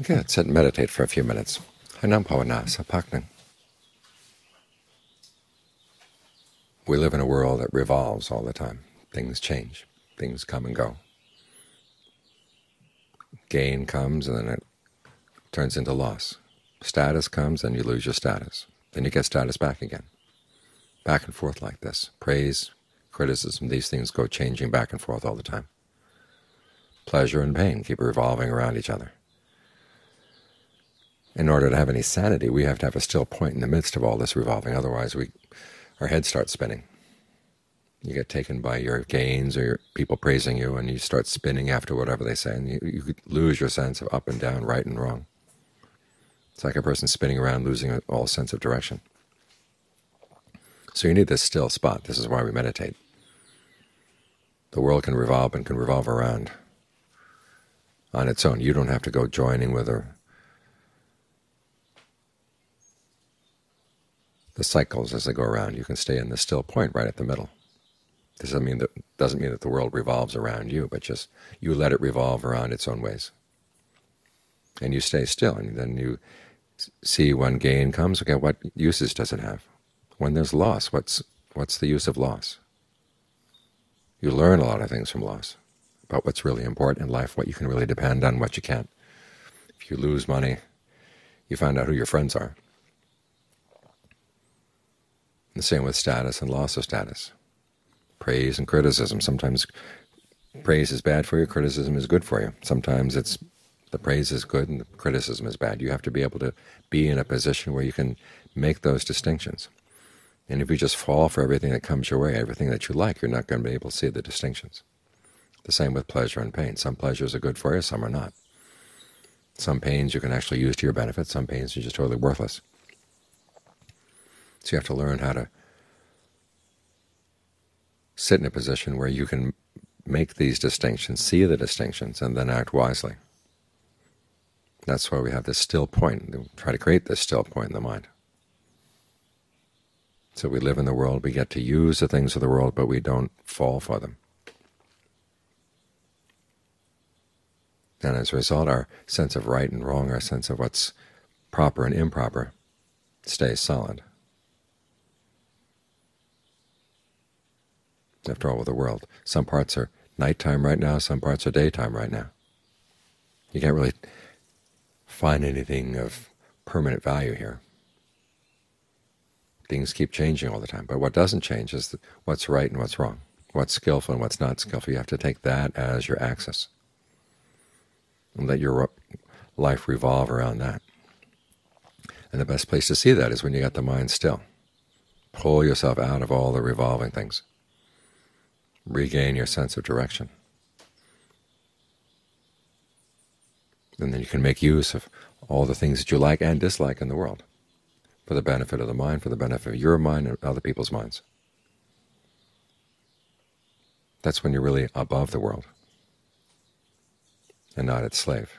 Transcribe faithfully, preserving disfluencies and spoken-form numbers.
Okay, let's sit and meditate for a few minutes. Hainam Pawana sa Paknan. We live in a world that revolves all the time. Things change. Things come and go. Gain comes and then it turns into loss. Status comes and you lose your status. Then you get status back again. Back and forth like this. Praise, criticism, these things go changing back and forth all the time. Pleasure and pain keep revolving around each other. In order to have any sanity, we have to have a still point in the midst of all this revolving. Otherwise, we our head starts spinning. You get taken by your gains or your people praising you, and you start spinning after whatever they say, and you, you lose your sense of up and down, right and wrong. It's like a person spinning around, losing all sense of direction. So you need this still spot. This is why we meditate. The world can revolve and can revolve around on its own. You don't have to go joining with or the cycles as they go around. You can stay in the still point right at the middle. This doesn't mean that, doesn't mean that the world revolves around you, but just you let it revolve around its own ways. And you stay still, and then you see when gain comes, okay, what uses does it have? When there's loss, what's, what's the use of loss? You learn a lot of things from loss, about what's really important in life, what you can really depend on, what you can't. If you lose money, you find out who your friends are. The same with status and loss of status. Praise and criticism. Sometimes praise is bad for you, criticism is good for you. Sometimes it's the praise is good and the criticism is bad. You have to be able to be in a position where you can make those distinctions. And if you just fall for everything that comes your way, everything that you like, you're not going to be able to see the distinctions. The same with pleasure and pain. Some pleasures are good for you, some are not. Some pains you can actually use to your benefit, some pains are just totally worthless. So you have to learn how to sit in a position where you can make these distinctions, see the distinctions, and then act wisely. That's why we have this still point. We try to create this still point in the mind. So we live in the world, we get to use the things of the world, but we don't fall for them. And as a result, our sense of right and wrong, our sense of what's proper and improper, stays solid. After all, with the world, some parts are nighttime right now, some parts are daytime right now. You can't really find anything of permanent value here. Things keep changing all the time, but what doesn't change is what's right and what's wrong, what's skillful and what's not skillful. You have to take that as your axis and let your life revolve around that. And the best place to see that is when you got the mind still. Pull yourself out of all the revolving things. Regain your sense of direction. And then you can make use of all the things that you like and dislike in the world for the benefit of the mind, for the benefit of your mind and other people's minds. That's when you're really above the world and not its slave.